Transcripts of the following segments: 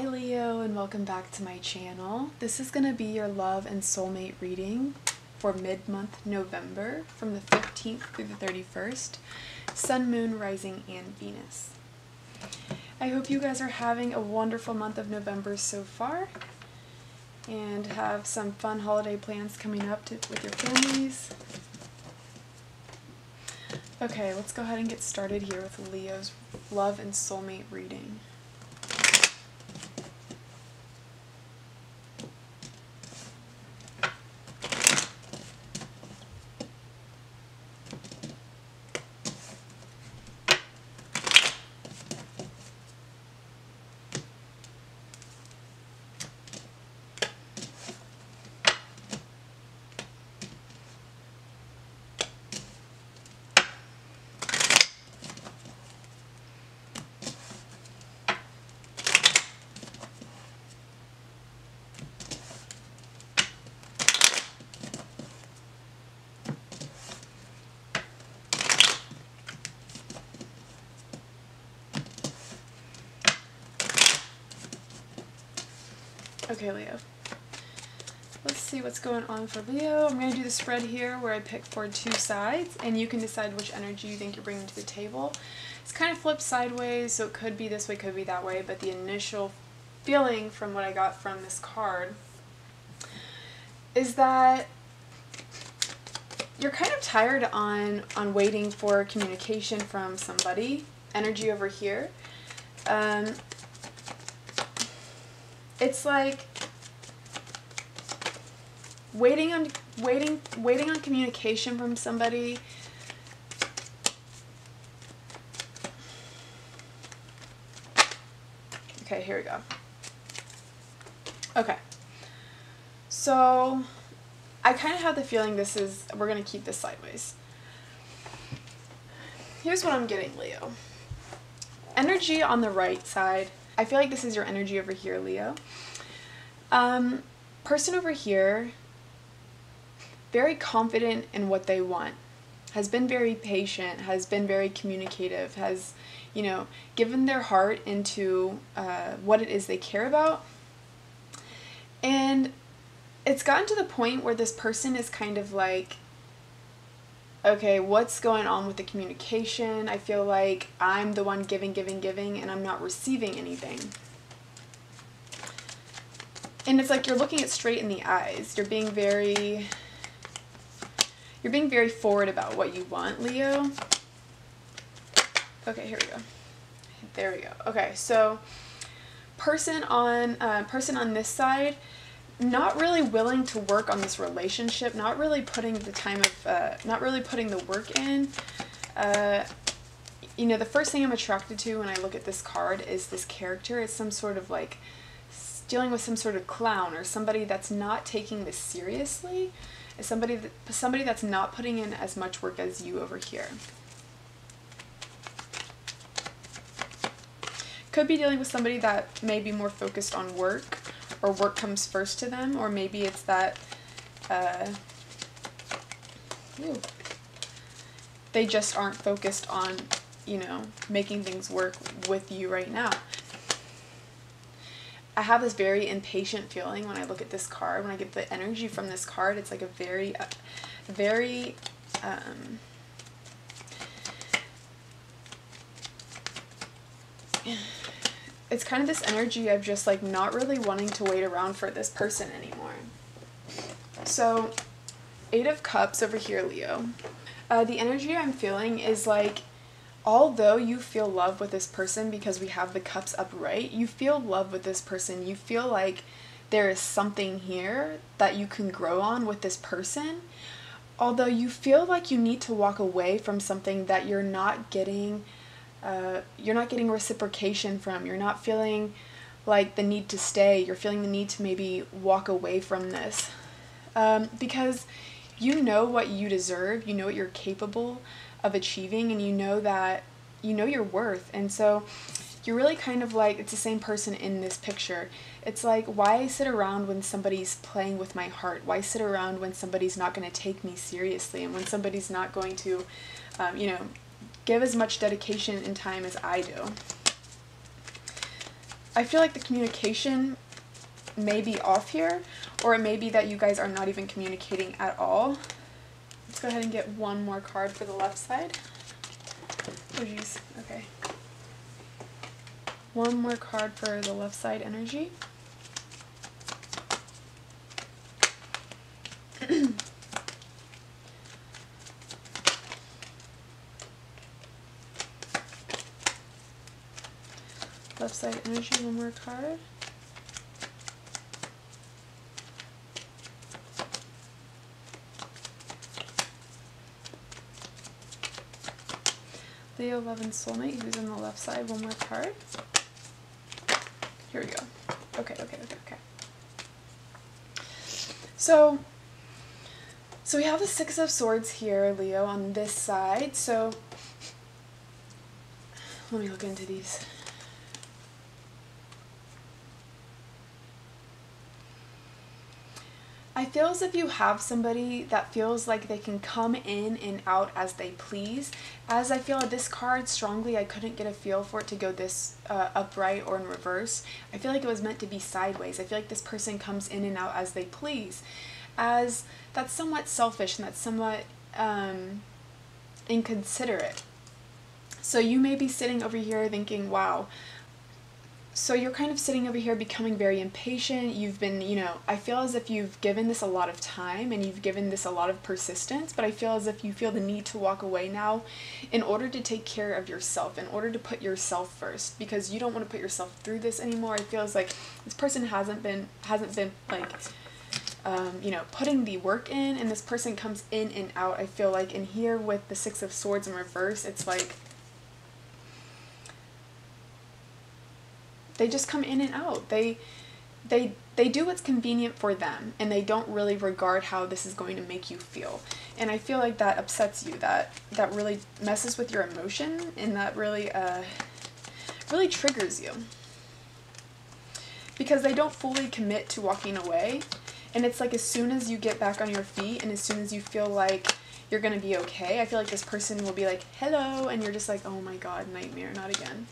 Hi Leo, and welcome back to my channel. This is going to be your love and soulmate reading for mid-month November from the 15th through the 31st. Sun, Moon, Rising, and Venus. I hope you guys are having a wonderful month of November so far and have some fun holiday plans coming up with your families. Okay, let's go ahead and get started here with Leo's love and soulmate reading. Okay, Leo. Let's see what's going on for Leo. I'm going to do the spread here where I pick for two sides, and you can decide which energy you think you're bringing to the table. It's kind of flipped sideways, so it could be this way, could be that way, but the initial feeling from what I got from this card is that you're kind of tired on waiting for communication from somebody. Energy over here. It's like waiting on communication from somebody. Okay, here we go. Okay. So I kind of have the feeling we're going to keep this sideways. Here's what I'm getting, Leo. Energy on the right side. I feel like this is your energy over here, Leo. Person over here, very confident in what they want, has been very patient, has been very communicative, has, you know, given their heart into what it is they care about. And it's gotten to the point where this person is kind of like, okay, what's going on with the communication? I feel like I'm the one giving, and I'm not receiving anything. And it's like you're looking it straight in the eyes. You're being very forward about what you want, Leo. Okay, here we go. There we go. Okay, so person on this side, not really willing to work on this relationship, not really putting the time of, not really putting the work in. You know, the first thing I'm attracted to when I look at this card is this character. It's some sort of like, dealing with some sort of clown or somebody that's not taking this seriously. It's somebody that's not putting in as much work as you over here. Could be dealing with somebody that may be more focused on work, or work comes first to them, or maybe it's that they just aren't focused on, you know, making things work with you right now. I have this very impatient feeling when I look at this card, when I get the energy from this card. It's like a very, very it's kind of this energy of just like not really wanting to wait around for this person anymore. So, 8 of Cups over here, Leo. The energy I'm feeling is like, although you feel love with this person because we have the cups upright, you feel love with this person. You feel like there is something here that you can grow on with this person. Although you feel like you need to walk away from something that you're not getting reciprocation from. You're not feeling like the need to stay. You're feeling the need to maybe walk away from this. Because you know what you deserve, you know what you're capable of achieving, and you know that, you know your worth. And so you're really kind of like, it's the same person in this picture. It's like, why sit around when somebody's playing with my heart? Why sit around when somebody's not going to take me seriously, and when somebody's not going to, you know, give as much dedication and time as I do. I feel like the communication may be off here, or it may be that you guys are not even communicating at all. Let's go ahead and get one more card for the left side. Oh geez, okay. One more card for the left side energy. Left side energy, one more card. Leo, Love, and Soulmate, who's on the left side, one more card. Here we go. Okay, okay, okay, okay. So we have the Six of Swords here, Leo, on this side. So let me look into these. I feel as if you have somebody that feels like they can come in and out as they please. As I feel this card strongly, I couldn't get a feel for it to go this upright or in reverse. I feel like it was meant to be sideways. I feel like this person comes in and out as they please. As that's somewhat selfish and that's somewhat inconsiderate. So you may be sitting over here thinking, wow. So you're kind of sitting over here becoming very impatient. You've been, you know, I feel as if you've given this a lot of time and you've given this a lot of persistence, but I feel as if you feel the need to walk away now in order to take care of yourself, in order to put yourself first, because you don't want to put yourself through this anymore. It feels like this person hasn't been like, you know, putting the work in, and this person comes in and out. I feel like in here with the Six of Swords in reverse, it's like, they just come in and out. They do what's convenient for them, and they don't really regard how this is going to make you feel. And I feel like that upsets you. That really messes with your emotion, and that really really triggers you, because they don't fully commit to walking away. And it's like as soon as you get back on your feet, and as soon as you feel like you're gonna be okay, I feel like this person will be like, hello, and you're just like, oh my god, nightmare, not again.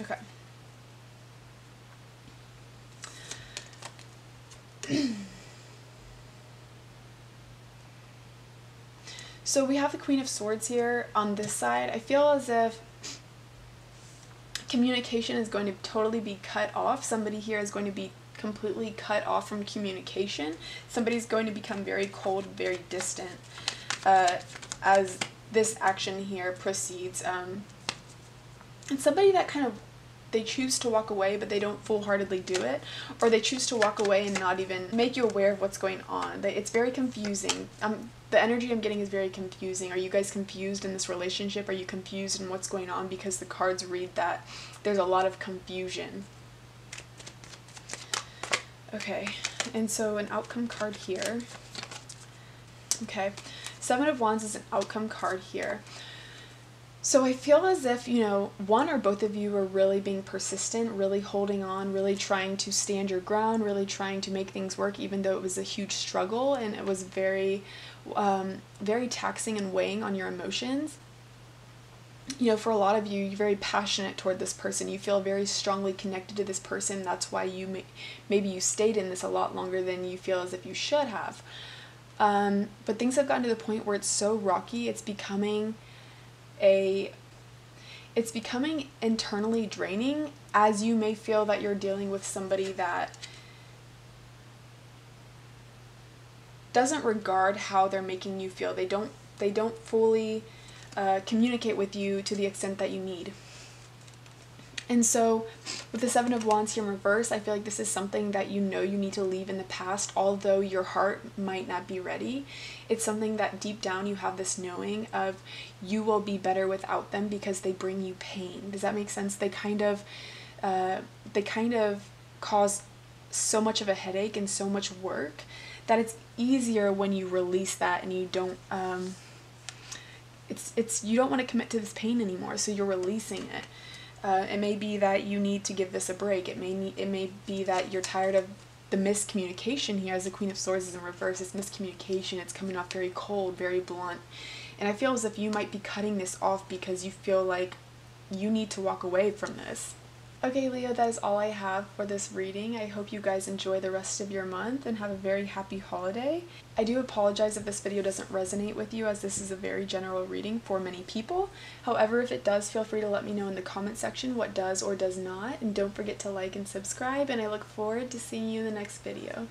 Okay. So we have the Queen of Swords here on this side. I feel as if communication is going to totally be cut off. Somebody here is going to be completely cut off from communication. Somebody's going to become very cold, very distant as this action here proceeds. And somebody that kind of, they choose to walk away, but they don't full-heartedly do it, or they choose to walk away and not even make you aware of what's going on. It's very confusing. The energy I'm getting is very confusing. Are you guys confused in this relationship? Are you confused in what's going on? Because the cards read that there's a lot of confusion. Okay, and so an outcome card here. Okay, Seven of Wands is an outcome card here. So I feel as if, you know, one or both of you are really being persistent, really holding on, really trying to stand your ground, really trying to make things work, even though it was a huge struggle and it was very, very taxing and weighing on your emotions. You know, for a lot of you, you're very passionate toward this person. You feel very strongly connected to this person. That's why you maybe you stayed in this a lot longer than you feel as if you should have. But things have gotten to the point where it's so rocky, it's becoming it's becoming internally draining, as you may feel that you're dealing with somebody that doesn't regard how they're making you feel. They don't fully communicate with you to the extent that you need. And so with the Seven of Wands here in reverse, I feel like this is something that you know you need to leave in the past, although your heart might not be ready. It's something that deep down you have this knowing of, you will be better without them because they bring you pain. Does that make sense? They kind of cause so much of a headache and so much work that it's easier when you release that, and you don't you don't want to commit to this pain anymore, so you're releasing it. It may be that you need to give this a break. It may be that you're tired of the miscommunication here, as the Queen of Swords is in reverse. It's miscommunication. It's coming off very cold, very blunt. And I feel as if you might be cutting this off because you feel like you need to walk away from this. Okay, Leo, that is all I have for this reading. I hope you guys enjoy the rest of your month and have a very happy holiday. I do apologize if this video doesn't resonate with you, as this is a very general reading for many people. However, if it does, feel free to let me know in the comment section what does or does not. And don't forget to like and subscribe, and I look forward to seeing you in the next video.